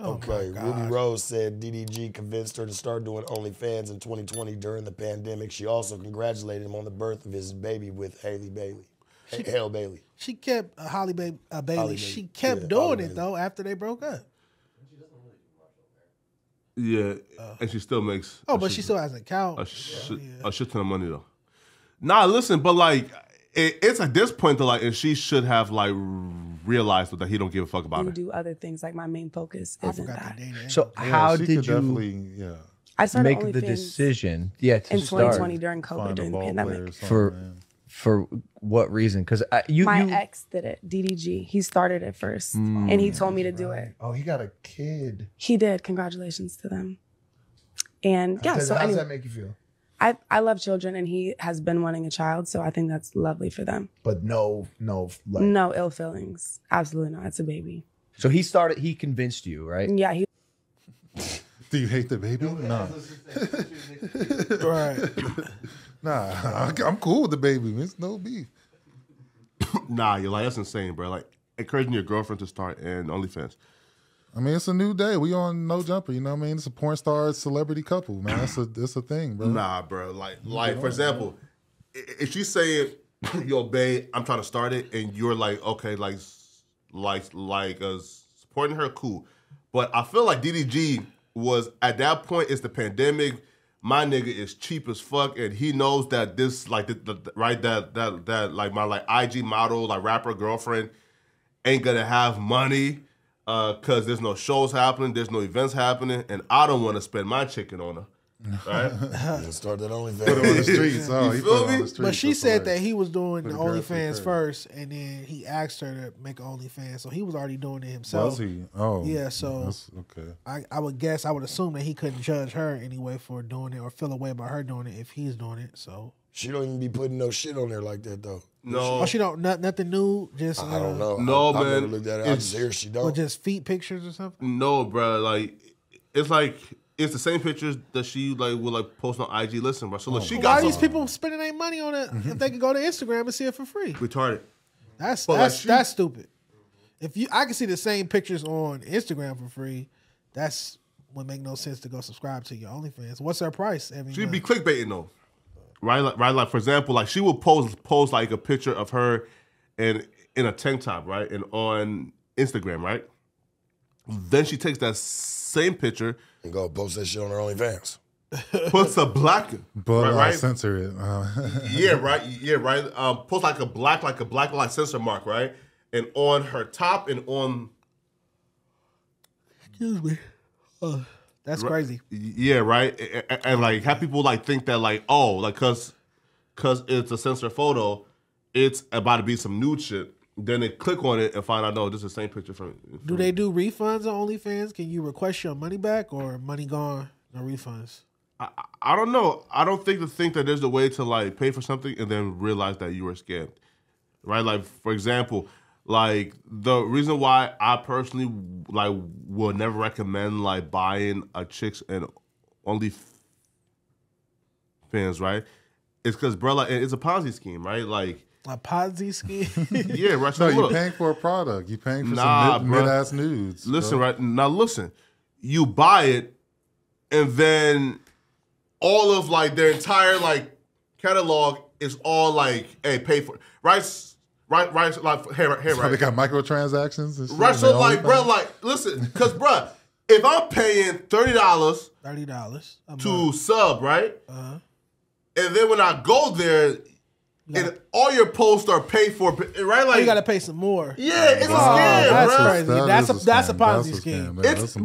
Oh okay, Rubi Rose said DDG convinced her to start doing OnlyFans in 2020 during the pandemic. She also congratulated him on the birth of his baby with Halle Bailey. Halle Bailey. She kept Halle Bailey. She kept doing it though after they broke up. Yeah, and she still makes. Oh, but she still has an account. A shit ton of money though. Nah, listen, but like, it's at this point that like, and she should have like realized that he don't give a fuck about it. Do other things like my main focus isn't that. So how did you? Yeah. I started make the decision. Yeah, to in 2020 during COVID, during the pandemic. For what reason? Because my ex did it. DDG. He started it first, and he told me to do it. Oh, he got a kid. He did. Congratulations to them. And yeah, so how does that make you feel? I love children, and he has been wanting a child, so I think that's lovely for them. But no ill feelings. Absolutely not. It's a baby. So he started. He convinced you, right? Yeah. He. Do you hate the baby? No. Right. Nah, I'm cool with the baby. It's no beef. Nah, you're like, that's insane, bro. Like, encouraging your girlfriend to start an OnlyFans. I mean, it's a new day. We on No Jumper, you know what I mean? It's a porn star celebrity couple, man. That's a thing, bro. Nah, bro. Like for example, if she's saying, yo, babe, I'm trying to start it, and you're like, okay, supporting her, cool. But I feel like DDG was, at that point, it's the pandemic. My nigga is cheap as fuck, and he knows that this, like, my IG model, like, rapper girlfriend ain't gonna have money, cause there's no shows happening, there's no events happening, and I don't want to spend my chicken on her. Right? You start that OnlyFans. Put him on the streets. Oh, you feel me? But she said that he was doing the OnlyFans first, and then he asked her to make OnlyFans, so he was already doing it himself. Was he? Oh, yeah. So that's, okay. I would guess, I would assume that he couldn't judge her anyway for doing it or feel a way about her doing it if he's doing it. So she don't even be putting no shit on there like that though. No, oh, she don't. Nothing new. Just I don't know. No, man. I never looked at it. I just hear she don't. Or just feet pictures or something. No, bro. Like it's like. It's the same pictures that she would post on IG. Listen, bro. So look, she got. Why are these people spending their money on it if they can go to Instagram and see it for free? Retarded. That's stupid. If I can see the same pictures on Instagram for free, that's would make no sense to go subscribe to your OnlyFans. What's her price? She'd be clickbaiting though, right? Like for example, like she would post like a picture of her in a tank top, right, and on Instagram, right. Then she takes that same picture and go post that shit on her OnlyFans. Puts a black, right? Censor it. Yeah, right. Yeah, right. Puts like a black light censor mark, right? And on her top and on. Excuse me. That's crazy. Yeah, right. And like, have people like think that like, oh, like cause it's a censored photo, it's about to be some nude shit. Then they click on it and find out, no, this is the same picture from Do they do refunds on OnlyFans? Can you request your money back or money gone, no refunds? I don't know. I don't think that there's a way to like pay for something and then realize that you were scammed, right? Like for example, like the reason why I personally like will never recommend like buying a chicks and OnlyFans, right? It's because bro, like, it's a Ponzi scheme, right? Like. A Ponzi scheme? Yeah, right. So no, you're paying for a product. You're paying for some mid-ass nudes. Listen, bro. Right? Now, listen. You buy it, and then all of, like, their entire, like, catalog is all, like, hey, pay for it. Right, like, hey, right. They got microtransactions and shit. Right, so, like, bro, like, listen, because, bro, if I'm paying $30 to sub, right? Uh-huh. And then when I go there... And all your posts are paid for, right? Like you gotta pay some more. Yeah, it's a scam. That's bro. Crazy. That's a Ponzi scheme. That's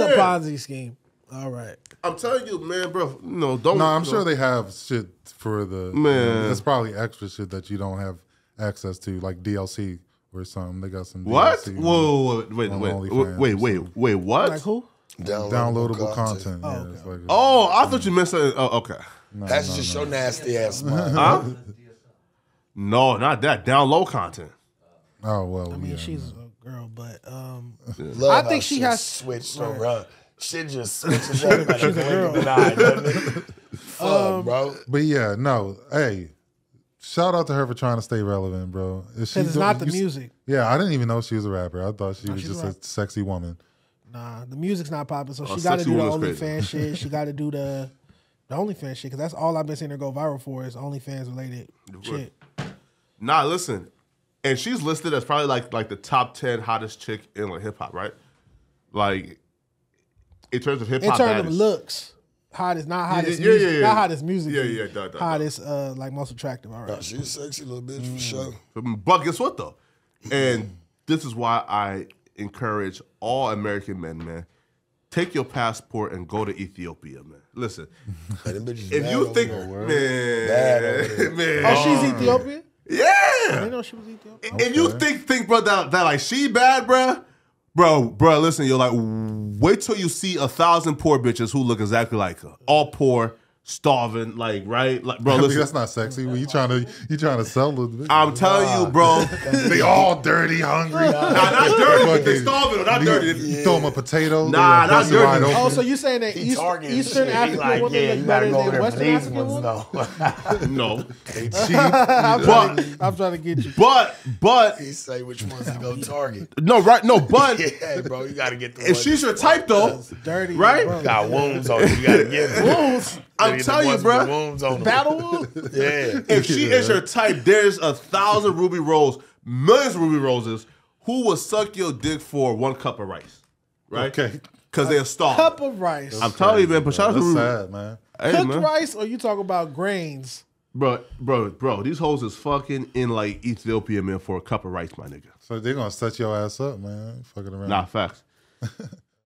a Ponzi scheme. All right. I'm telling you, man, bro. No, don't. No, I'm sure they have shit for the man. It's probably extra shit that you don't have access to, like DLC or something. They got some. What? DLC wait, what? Like who? Downloadable content. Oh, yeah, okay. Like I thought you missed it. Oh, okay. No, that's just your nasty ass, man. Huh? No, not that. Down low content. Oh, well, I mean, yeah, she's a girl, but I think she has switched around. She just switches up like a girl. Bro. But yeah, no. Hey, shout out to her for trying to stay relevant, bro. Because it's not the music. Yeah, I didn't even know she was a rapper. I thought she was just a sexy woman. Nah, the music's not popping, so she got to do the OnlyFans shit. She got to do the OnlyFans shit, because that's all I've been seeing her go viral for is OnlyFans related shit. Nah, listen, and she's listed as probably like the top 10 hottest chick in like hip hop, right? Like in terms of hip hop, in terms of looks, hottest, not hottest, not hottest music, hottest, like most attractive. All right, nah, she's a sexy little bitch for sure. But guess what though, and this is why I encourage all American men, man, take your passport and go to Ethiopia, man. Listen, if you think, man, oh, she's Ethiopian. Yeah, I didn't know she was Ethiopian. If you think, bro, that like she bad, bro. Bro, listen, you're like, wait till you see 1,000 poor bitches who look exactly like her. All poor, starving, like, right? Like, bro, listen. That's not sexy. When you trying to sell them. I'm telling you, bro. They all dirty, hungry. Nah, not dirty. They starving. They're not dirty. You throw them a potato. Nah, not dirty. Oh, so you saying that Eastern African women look better than Western African women? No. They cheap. I'm trying to get you. But. He say which ones to go target. No, right. No, but. Yeah, bro, you got to get the If she's your type, though. Dirty. Right? Got wounds on you. You got to get wounds. I'm telling you, bro. Battle wound? Yeah. If she is your type, there's 1,000 Rubi Rose, millions of Rubi Roses who will suck your dick for 1 cup of rice, right? Okay. Because they're starved. Cup of rice. I'm telling you, man. But shout out to Rubi. That's sad, man. Hey, cooked man. Rice, or you talk about grains? Bro, these hoes is fucking in like Ethiopia, man, for 1 cup of rice, my nigga. So they're gonna set your ass up, man. Fucking around. Nah, facts.